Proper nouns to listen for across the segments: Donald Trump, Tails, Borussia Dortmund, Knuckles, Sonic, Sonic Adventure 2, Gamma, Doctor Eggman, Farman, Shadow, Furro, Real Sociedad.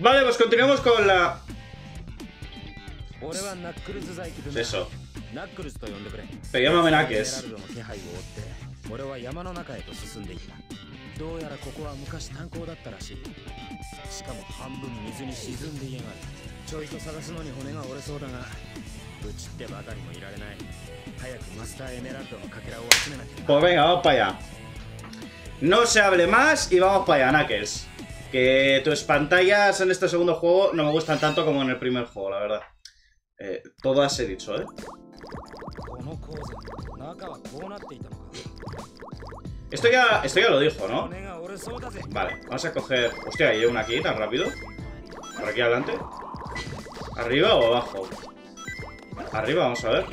Vale, pues continuamos con la... Eso. Te llámame Knuckles. Pues venga, vamos para allá. No se hable más y vamos para allá, Knuckles. Que tus pantallas en este segundo juego no me gustan tanto como en el primer juego, la verdad. Todas he dicho, ¿eh? Esto ya lo dijo, ¿no? Vale, vamos a coger... Hostia, ¿hay una aquí tan rápido? ¿Por aquí adelante? ¿Arriba o abajo? Arriba, vamos a ver.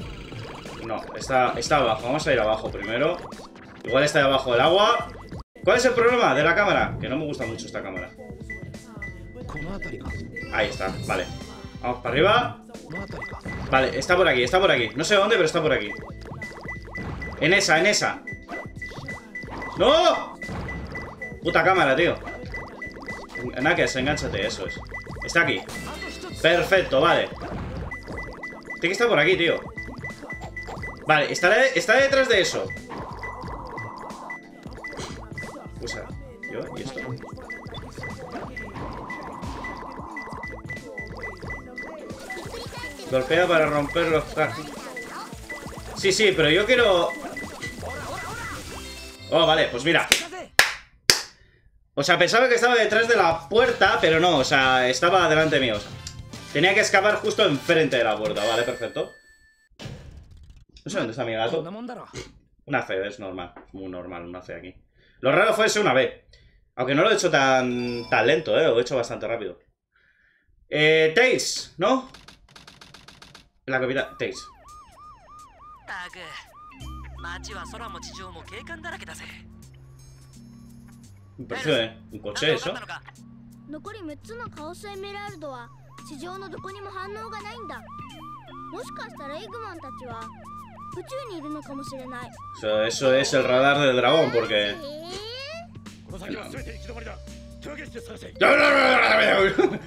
No, está abajo. Vamos a ir abajo primero. Igual está debajo del agua. ¿Cuál es el problema de la cámara? Que no me gusta mucho esta cámara. Ahí está, vale. Vamos para arriba. Vale, está por aquí, no sé dónde, pero está por aquí. En esa, en esa. ¡No! Puta cámara, tío. Knuckles, engánchate, eso es. Está aquí. Perfecto, vale. Tiene que estar por aquí, tío. Vale, está detrás de eso. Usa, yo y esto. Golpea para romper los trajes. Sí, sí, pero yo quiero... Oh, vale, pues mira. O sea, pensaba que estaba detrás de la puerta, pero no, o sea, estaba delante mío, o sea, tenía que escapar justo enfrente de la puerta, vale, perfecto. No sé dónde está mi gato. Una C, es normal, muy normal, una C aquí. Lo raro fue ese una B. Aunque no lo he hecho tan lento, lo he hecho bastante rápido. Tails, ¿no? La capital, Tails. Impresión, ¿eh? Un coche, eso. Eso es el radar del dragón, porque...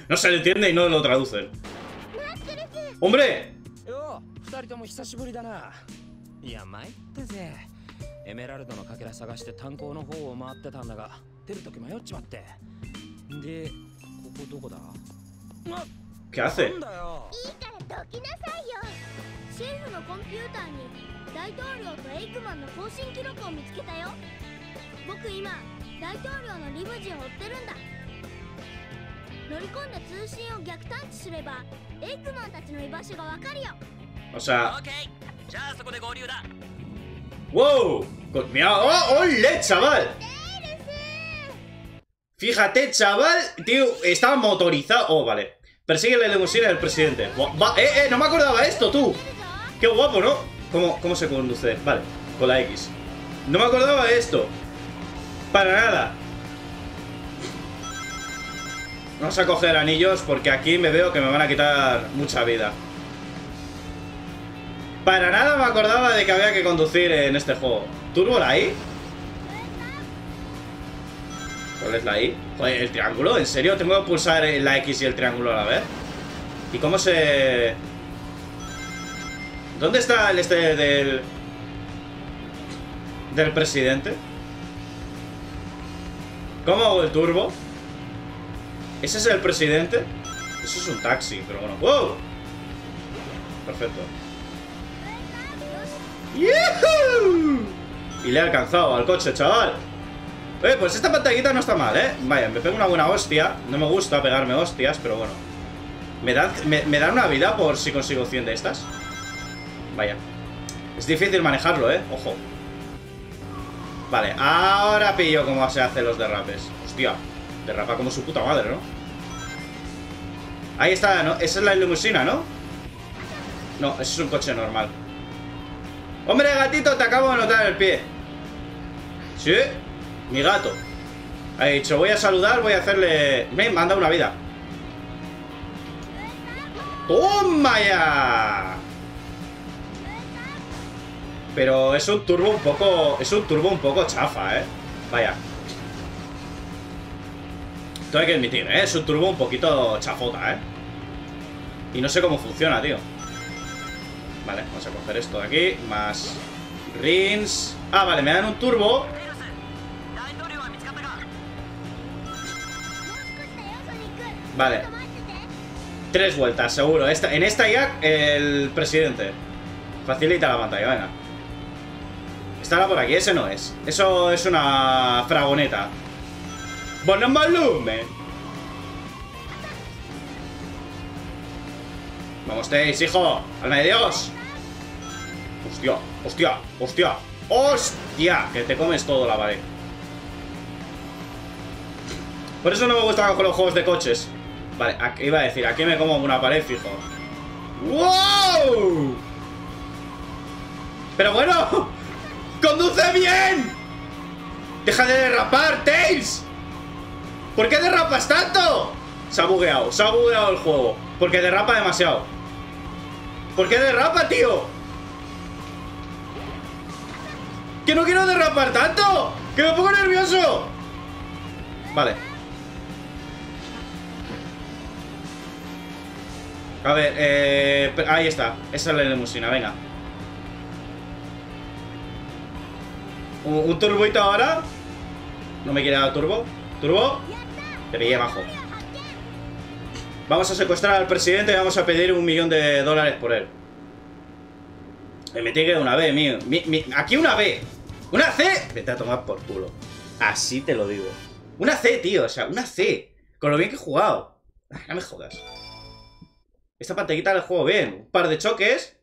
No se le entiende y no lo traducen. ¡Hombre! ¿Qué hace? O sea... ¡Wow! ¡Mira! ¡Oh! ¡Ole, chaval! Fíjate, chaval. Tío, está motorizado. Oh, vale. Persigue la limusina del presidente. No me acordaba esto, tú. Qué guapo, ¿no? ¿Cómo se conduce? Vale, con la X. No me acordaba de esto. Para nada. Vamos a coger anillos porque aquí me veo que me van a quitar mucha vida. Para nada me acordaba de que había que conducir en este juego. ¿Turbo la I? ¿Cuál es la I? Joder, el triángulo, ¿en serio? Tengo que pulsar la X y el triángulo a la vez. ¿Y cómo se...? ¿Dónde está el este del presidente? ¿Cómo hago el turbo? ¿Ese es el presidente? Eso es un taxi, pero bueno. ¡Wow! Perfecto. ¡Yuhu! Y le he alcanzado al coche, chaval. Pues esta pantallita no está mal, ¿eh? Vaya, me pego una buena hostia. No me gusta pegarme hostias, pero bueno. Me dan una vida por si consigo 100 de estas. Vaya. Es difícil manejarlo, ¿eh? Ojo. Vale, ahora pillo cómo se hacen los derrapes. Hostia, derrapa como su puta madre, ¿no? Ahí está, ¿no? Esa es la limusina, ¿no? No, ese es un coche normal. ¡Hombre, gatito! Te acabo de notar el pie. ¿Sí? Mi gato. Ha dicho, voy a saludar, voy a hacerle... Me manda una vida. ¡Toma ya! Pero es un turbo un poco... Es un turbo un poco chafa, ¿eh? Vaya. Tengo que admitir, ¿eh? Es un turbo un poquito chafota, ¿eh? Y no sé cómo funciona, tío. Vale, vamos a coger esto de aquí. Más rings. Ah, vale, me dan un turbo. Vale. 3 vueltas, seguro. En esta ya el presidente. Facilita la pantalla, venga. Estará por aquí, ese no es. Eso es una fragoneta. ¡Bonan volumen! Vamos, Tails, hijo. ¡Alma de Dios! ¡Hostia! ¡Hostia! ¡Hostia! ¡Hostia! Que te comes todo la pared. Por eso no me gustan los juegos de coches. Vale, aquí, iba a decir, aquí me como una pared, fijo. ¡Wow! Pero bueno, ¡conduce bien! ¡Deja de derrapar, Tails! ¿Por qué derrapas tanto? Se ha bugueado el juego. Porque derrapa demasiado. ¿Por qué derrapa, tío? ¡Que no quiero derrapar tanto! ¡Que me pongo nervioso! Vale. A ver, ahí está. Esa es la limusina, venga. Un turboito ahora. No me quiere dar turbo. Turbo. Te pillé abajo. Vamos a secuestrar al presidente y vamos a pedir $1.000.000 por él. Me tiene que dar una B, mío. Aquí una B. Una C. Vete a tomar por culo. Así te lo digo. Una C, tío. O sea, una C. Con lo bien que he jugado. No me jodas. Esta pantallita la juego bien. Un par de choques.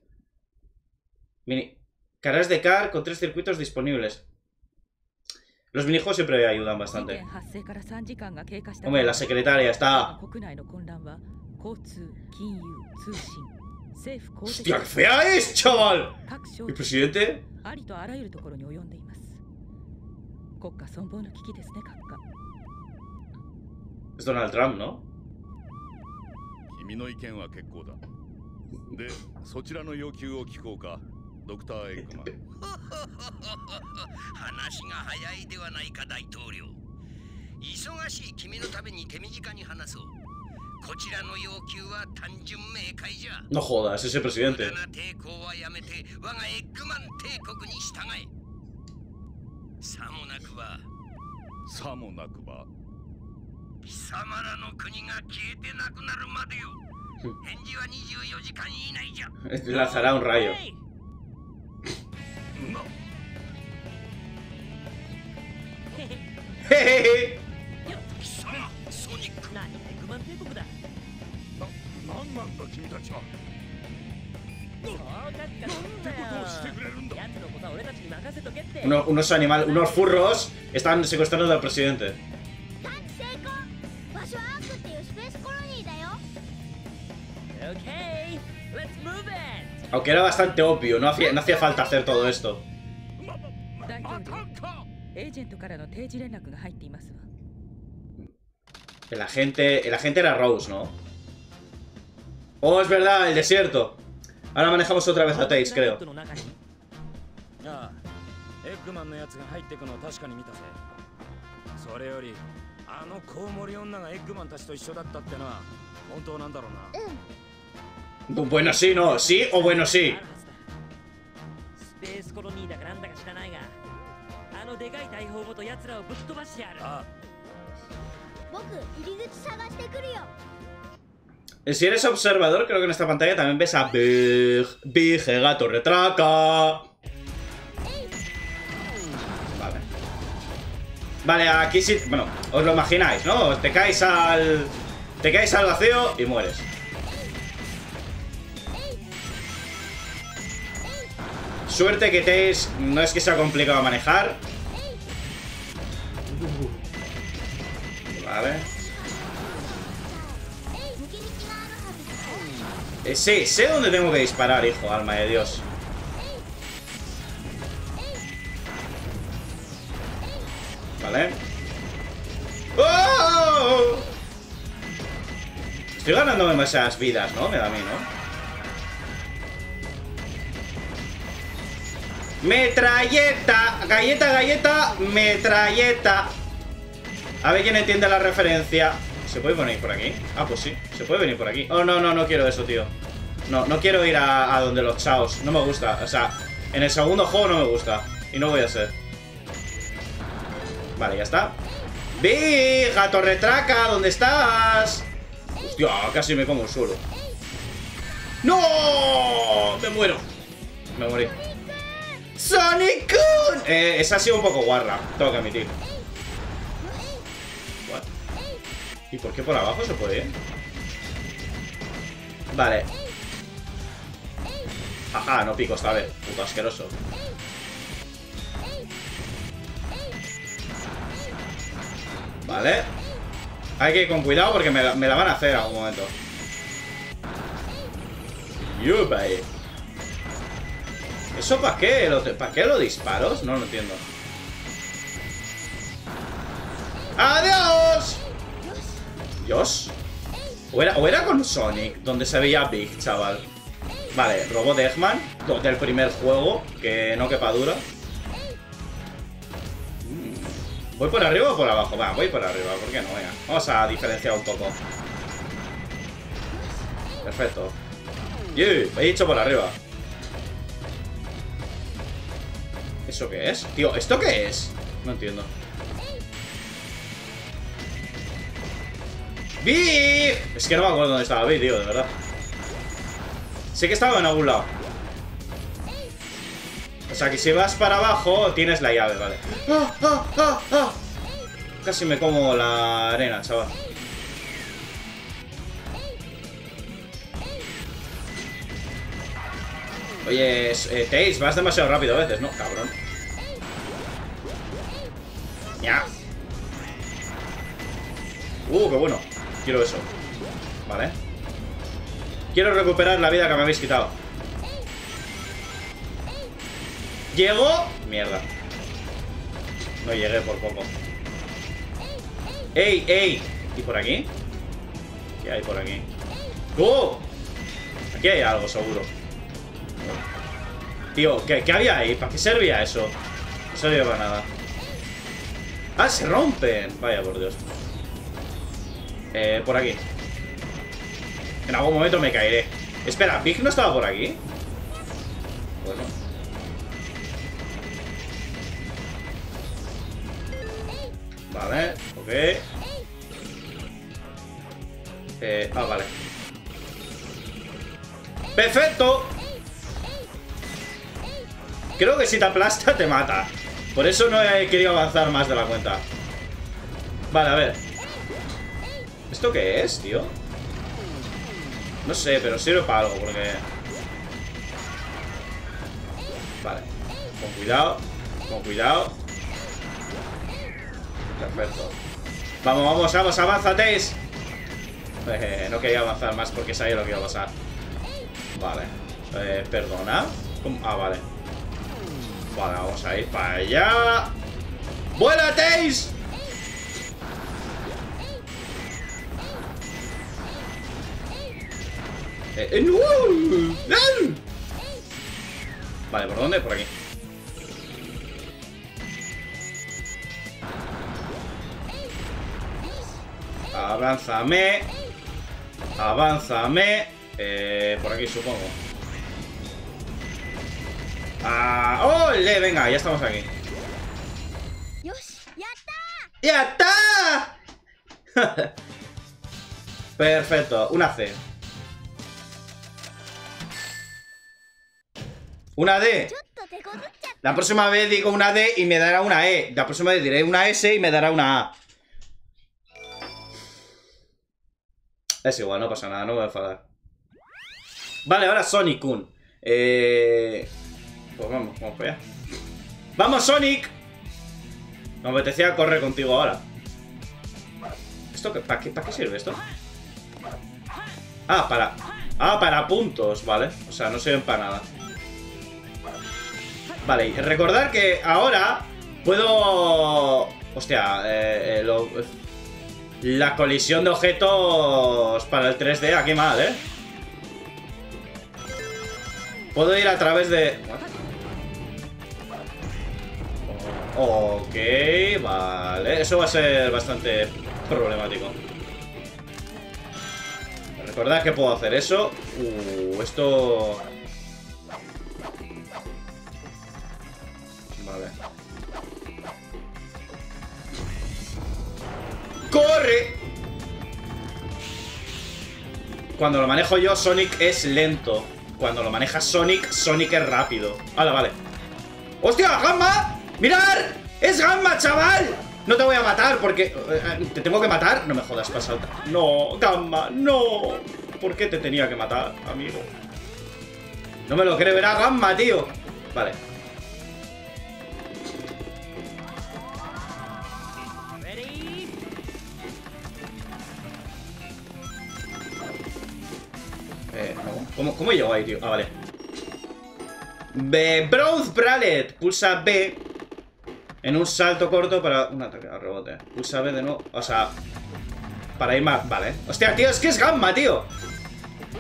Mini. Carreras de car con 3 circuitos disponibles. Los minijuegos siempre ayudan bastante. Hombre, la secretaria está... ¡Hostia, qué fea es, chaval! ¿Y presidente? Es Donald Trump, ¿no? Doctor Eggman. No jodas, ese presidente. Lanzará un rayo. Unos animales, unos furros están secuestrando al presidente. Aunque era bastante obvio, no hacía falta hacer todo esto. El agente era Rose, ¿no? Oh, es verdad, el desierto. Ahora manejamos otra vez a Tails, creo. Bueno, sí, no. Sí o bueno, sí. Si eres observador, creo que en esta pantalla también ves a Big Gato Retraca. Vale. Vale, aquí sí. Bueno, os lo imagináis, ¿no? Te caes al vacío y mueres. Suerte que Tails no es que sea complicado manejar. Vale. Sí, sé dónde tengo que disparar, hijo, alma de Dios. Vale. ¡Oh! Estoy ganándome muchas vidas, ¿no? Me da a mí, ¿no? Metralleta, galleta, metralleta. A ver quién entiende la referencia. ¿Se puede venir por aquí? Ah, pues sí. Se puede venir por aquí. Oh, no, no, no quiero eso, tío. No, no quiero ir a donde los chaos. No me gusta. O sea, en el segundo juego no me gusta. Y no voy a ser. Vale, ya está. ¡Vi! ¡Gato retraca! ¿Dónde estás? Hostia, casi me como un suelo. ¡No! ¡Me muero! Me morí. ¡Sonic-kun! Esa ha sido un poco guarra, tengo que admitir. What? ¿Y por qué por abajo se puede ir? Vale. Ajá, no pico esta vez. Puto asqueroso. Vale. Hay que ir con cuidado porque me la van a hacer en algún momento. Yubai. ¿Eso para qué? ¿Para qué lo disparos? No lo entiendo. ¡Adiós! ¿Dios? ¿O era con Sonic, donde se veía Big, chaval? Vale, robot de Eggman, del primer juego, que no quepa dura. ¿Voy por arriba o por abajo? Va, voy por arriba, ¿por qué no? Venga, vamos a diferenciar un poco. Perfecto. He dicho por arriba. ¿Eso qué es? Tío, ¿esto qué es? No entiendo. ¡Big! Es que no me acuerdo dónde estaba Big, tío, de verdad. Sé que estaba en algún lado. O sea, que si vas para abajo, tienes la llave, vale. ¡Ah, ah, ah, ah! Casi me como la arena, chaval. Oye, Tails, vas demasiado rápido a veces, ¿no? Cabrón. Ya. Qué bueno. Quiero eso. Vale. Quiero recuperar la vida que me habéis quitado. ¿Llego? Mierda. No llegué por poco. ¡Ey, ey! ¿Y por aquí? ¿Qué hay por aquí? ¡Oh! Aquí hay algo, seguro. Tío, ¿qué había ahí? ¿Para qué servía eso? No servía para nada. ¡Ah, se rompen! Vaya, por Dios. Por aquí. En algún momento me caeré. Espera, ¿Big no estaba por aquí? Bueno. Vale, ok. Vale. ¡Perfecto! Creo que si te aplasta, te mata. Por eso no he querido avanzar más de la cuenta. Vale, a ver. ¿Esto qué es, tío? No sé, pero sirve para algo, porque... Vale. Con cuidado. Con cuidado. Perfecto. Vamos, vamos, vamos, avanzateis. No quería avanzar más porque sabía lo que iba a pasar. Vale. Perdona. Ah, vale. Vale, vamos a ir para allá. ¡Vuela, Tails! Vale, ¿por dónde? Por aquí. Avánzame. Avánzame. Por aquí, supongo. ¡Ah! ¡Ole! Venga, ya estamos aquí. ¡Ya está! Perfecto, una C. Una D. La próxima vez digo una D y me dará una E. La próxima vez diré una S y me dará una A. Es igual, no pasa nada, no me voy a enfadar. Vale, ahora Sonic-kun. Pues vamos, vamos para allá. ¡Vamos, Sonic! Me apetecía correr contigo ahora. ¿Esto qué? ¿Para qué sirve esto? Ah, para... Ah, para puntos, vale. O sea, no sirven para nada. Vale, y recordar que ahora puedo... Hostia, la colisión de objetos para el 3D, aquí mal, ¿eh? Puedo ir a través de... Ok, vale. Eso va a ser bastante problemático. Recordad que puedo hacer eso. Esto... Vale. ¡Corre! Cuando lo manejo yo, Sonic es lento. Cuando lo maneja Sonic, Sonic es rápido. Hala, vale. ¡Hostia, Gamma! ¡Mirad! ¡Es Gamma, chaval! No te voy a matar porque... ¿Te tengo que matar? No me jodas, pasa. No, Gamma, no. ¿Por qué te tenía que matar, amigo? No me lo creo, era Gamma, tío. Vale. ¿Cómo he llegado ahí, tío? Ah, vale. Bronze Bralet. Pulsa B en un salto corto para un ataque al rebote. Pulsa B de nuevo. O sea, para ir más. Vale. Hostia, tío, es que es Gamma, tío.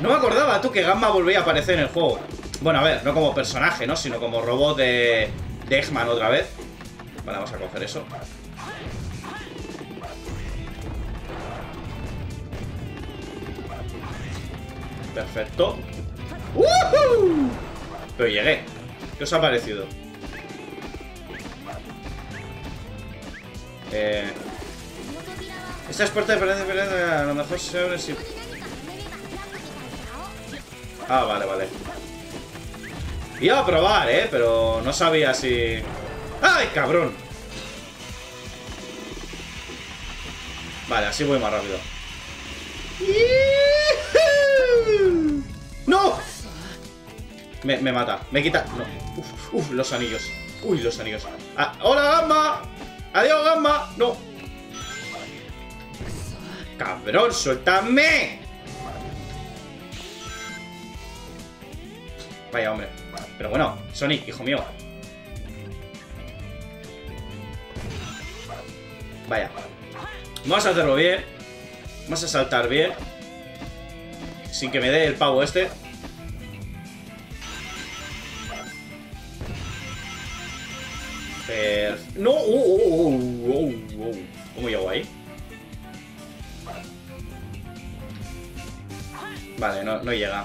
No me acordaba, tú, que Gamma volvía a aparecer en el juego. Bueno, a ver, no como personaje, ¿no? Sino como robot de Eggman otra vez. Vale, vamos a coger eso. Perfecto. ¡Woohoo! Pero llegué. ¿Qué os ha parecido? Estas puertas de a lo mejor se abren si... Ah, vale, vale. Iba a probar, pero no sabía si... ¡Ay, cabrón! Vale, así voy más rápido. ¡No! Me mata, me quita. No. Uf, uf, los anillos. Uy, los anillos. Ah, ¡hola, Gamma! ¡Adiós, Gamma! ¡No! ¡Cabrón, suéltame! Vaya, hombre. Pero bueno, Sonic, hijo mío. Vaya. Vamos a hacerlo bien. Vamos a saltar bien. Sin que me dé el pavo este. ¡No! ¿Cómo llego ahí? Vale, no llega.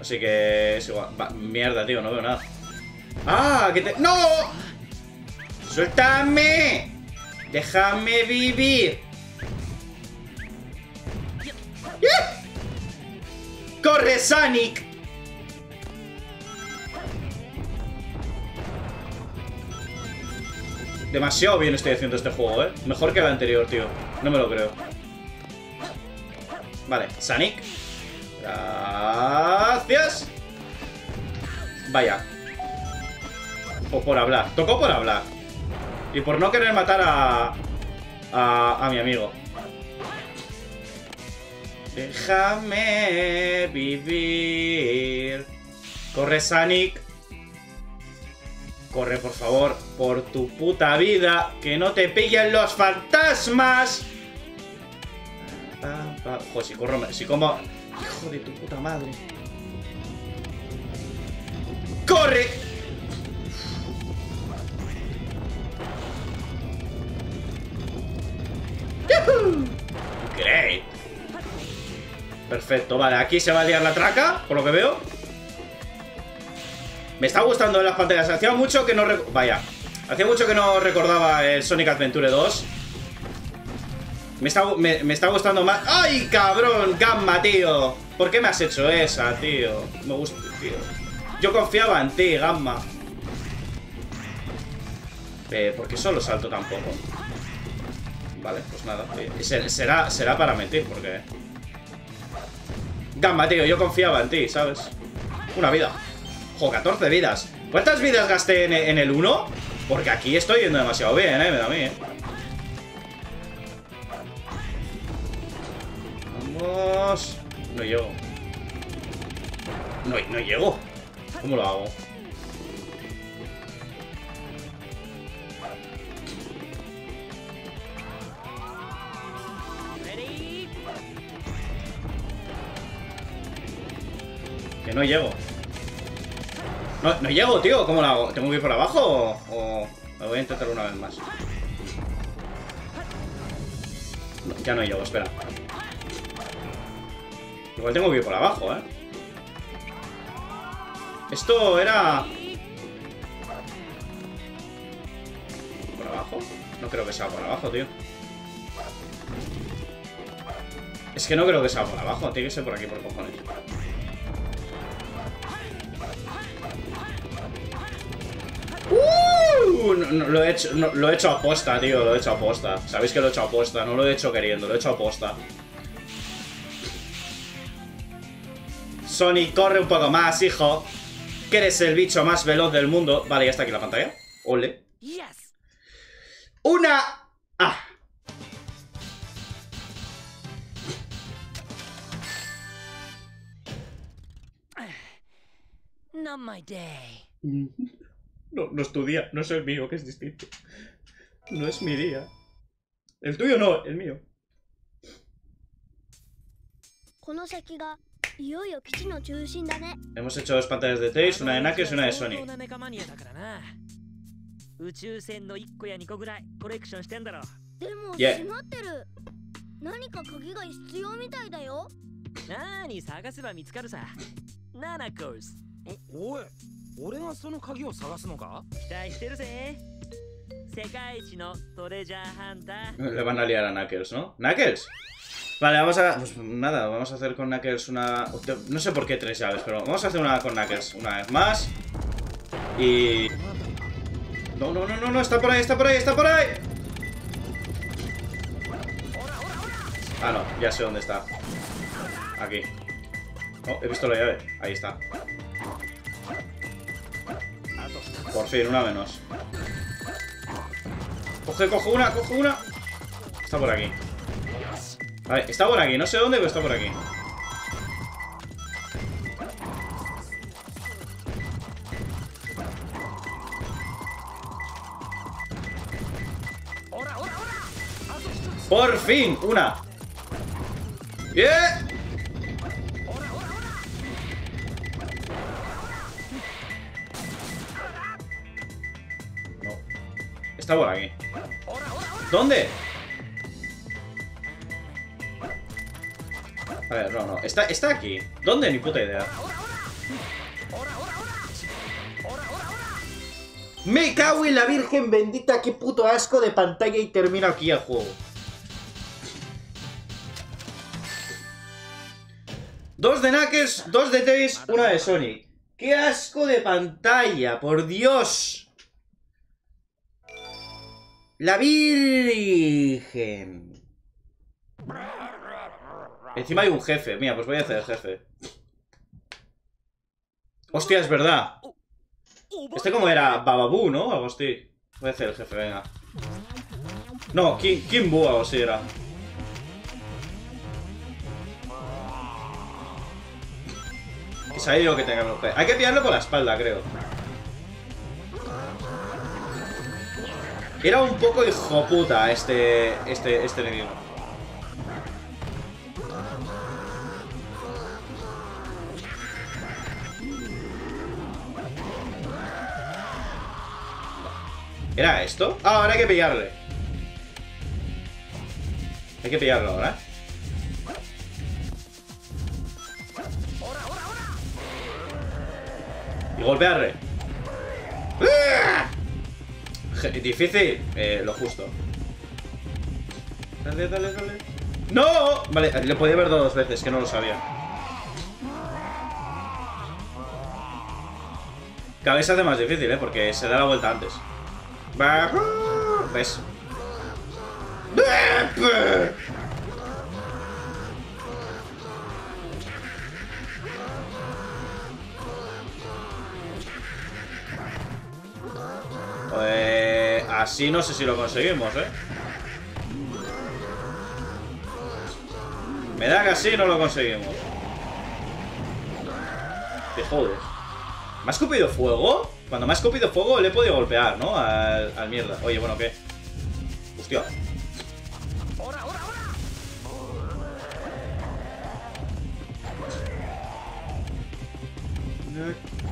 Así que es igual. Va, mierda, tío, no veo nada. ¡Ah! ¡Que te... ¡No! ¡Suéltame! ¡Déjame vivir! ¡Yeah! ¡Corre, Sonic! Demasiado bien estoy haciendo este juego, Mejor que el anterior, tío. No me lo creo. Vale, Sonic. Gracias. Vaya. O por hablar. Tocó por hablar. Y por no querer matar a mi amigo. Déjame vivir. Corre, Sonic. Corre, por favor, por tu puta vida. Que no te pillen los fantasmas. Joder, si corro, si como... Hijo de tu puta madre. ¡Corre! ¡Yuhu! Great. Perfecto, vale, aquí se va a liar la traca, por lo que veo. Me está gustando las pantallas. Hacía mucho que no... Vaya. Hacía mucho que no recordaba el Sonic Adventure 2. Me está gustando más... ¡Ay, cabrón! Gamma, tío. ¿Por qué me has hecho esa, tío? Me gusta, tío. Yo confiaba en ti, Gamma. ¿Por qué solo salto tampoco? Vale, pues nada. Será para mentir, porque... Gamma, tío, yo confiaba en ti, ¿sabes? Una vida. Jo, 14 vidas. ¿Cuántas vidas gasté en el 1? Porque aquí estoy yendo demasiado bien, me da a mí, Vamos. No llego. No llego. ¿Cómo lo hago? Que no llego. No llego, tío. ¿Cómo lo hago? ¿Tengo que ir por abajo? ¿O Me voy a intentar una vez más. No, ya no llego, espera. Igual tengo que ir por abajo, ¿eh? Esto era... ¿por abajo? No creo que sea por abajo, tío. Es que no creo que sea por abajo. Tiene que ser por aquí, por cojones. No, lo he hecho a posta, tío. Lo he hecho a posta. Sabéis que lo he hecho a posta. No lo he hecho queriendo. Lo he hecho a posta. Sonic, corre un poco más, hijo. Que eres el bicho más veloz del mundo. Vale, ya está aquí la pantalla. Ole. Una A. Not my day. No es tu día, no es el mío, que es distinto. No es mi día. El tuyo no, el mío. Hemos hecho dos pantallas de Tails, una de Knuckles y una de Sonic. Yeah. Le van a liar a Knuckles, ¿no? ¿Knuckles? Vale, vamos a... pues nada, vamos a hacer con Knuckles una... no sé por qué tres llaves, pero vamos a hacer una con Knuckles una vez más. Y... No, está por ahí, está por ahí, está por ahí. Ah, no, ya sé dónde está. Aquí. Oh, he visto la llave. Ahí está. Por fin, una menos. Coge una. Está por aquí. A ver, está por aquí. No sé dónde, pero está por aquí. Por fin, una. Bien. Está por aquí. ¿Dónde? A ver, no. Está aquí. ¿Dónde? Ni puta idea. Me cago en la virgen bendita. Qué puto asco de pantalla. Y termino aquí el juego. Dos de Knuckles, dos de Tails, una de Sonic. Qué asco de pantalla. Por Dios. ¡La virgen! Encima hay un jefe. Mira, pues voy a hacer el jefe. ¡Hostia, es verdad! Este como era Bababú, ¿no? Algo así. Voy a hacer el jefe, venga. No, Kimbu, algo así era. Es ahí lo que tengamos que... hay que pillarlo con la espalda, creo. Era un poco hijoputa este enemigo. ¿Era esto? Ah, ahora hay que pillarle. Hay que pillarlo ahora. Y golpearle. ¡Uah! Difícil, lo justo. Dale. ¡No! Vale, le podía haber dado dos veces, que no lo sabía. Cada vez se hace más difícil, porque se da la vuelta antes. ¿Ves? Así no sé si lo conseguimos, ¿eh? Me da que así no lo conseguimos. Te jodes. ¿Me ha escupido fuego? Cuando me ha escupido fuego le he podido golpear, ¿no? Al mierda. Oye, bueno, ¿qué? Hostia.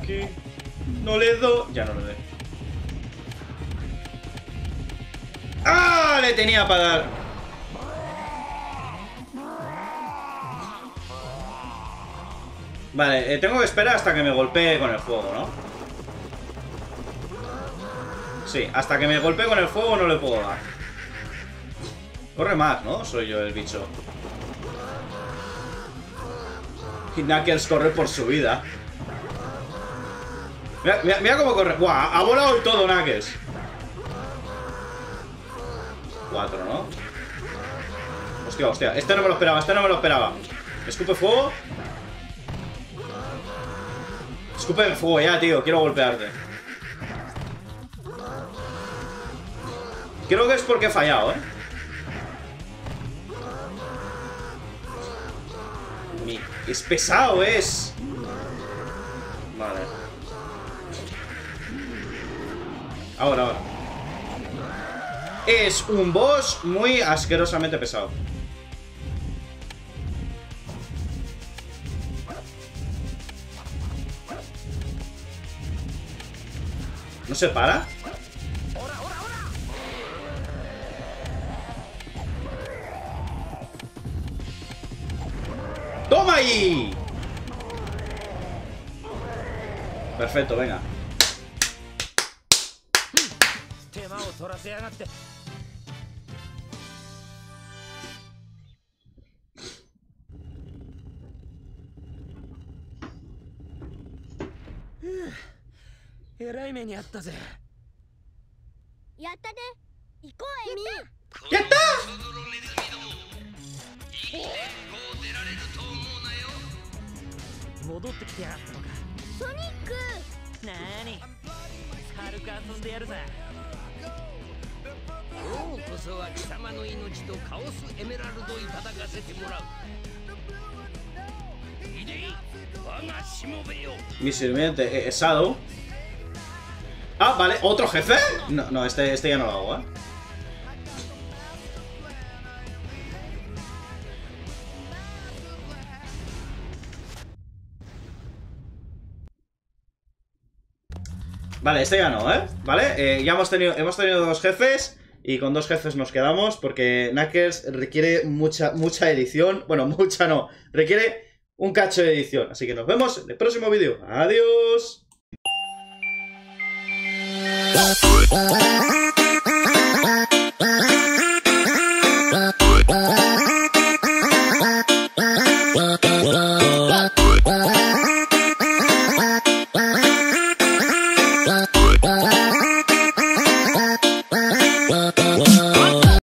Aquí. No le doy. Ya no le doy. le tenía para dar. Vale, tengo que esperar hasta que me golpee con el fuego, ¿no? Sí, hasta que me golpee con el fuego no le puedo dar. Corre más, ¿no? Soy yo el bicho. Y Knuckles corre por su vida. Mira, mira, mira cómo corre. ¡Buah! Ha volado y todo, Knuckles. 4, ¿no? Hostia, hostia. Este no me lo esperaba, este no me lo esperaba. Escupe fuego. Escupe el fuego ya, tío. Quiero golpearte. Creo que es porque he fallado, ¿eh? Es pesado, es. Vale. Ahora, ahora. Es un boss muy asquerosamente pesado. ¿No se para? ¡Toma ahí! Perfecto, venga. ¡Ya está! Mi sirviente es Shadow. Ah, vale, ¿otro jefe? No, no, este ya no lo hago, ¿eh? Vale, este ya no, ¿eh? Vale, ya hemos tenido dos jefes y con dos jefes nos quedamos porque Knuckles requiere mucha edición. Bueno, mucha no, requiere un cacho de edición. Así que nos vemos en el próximo vídeo. ¡Adiós!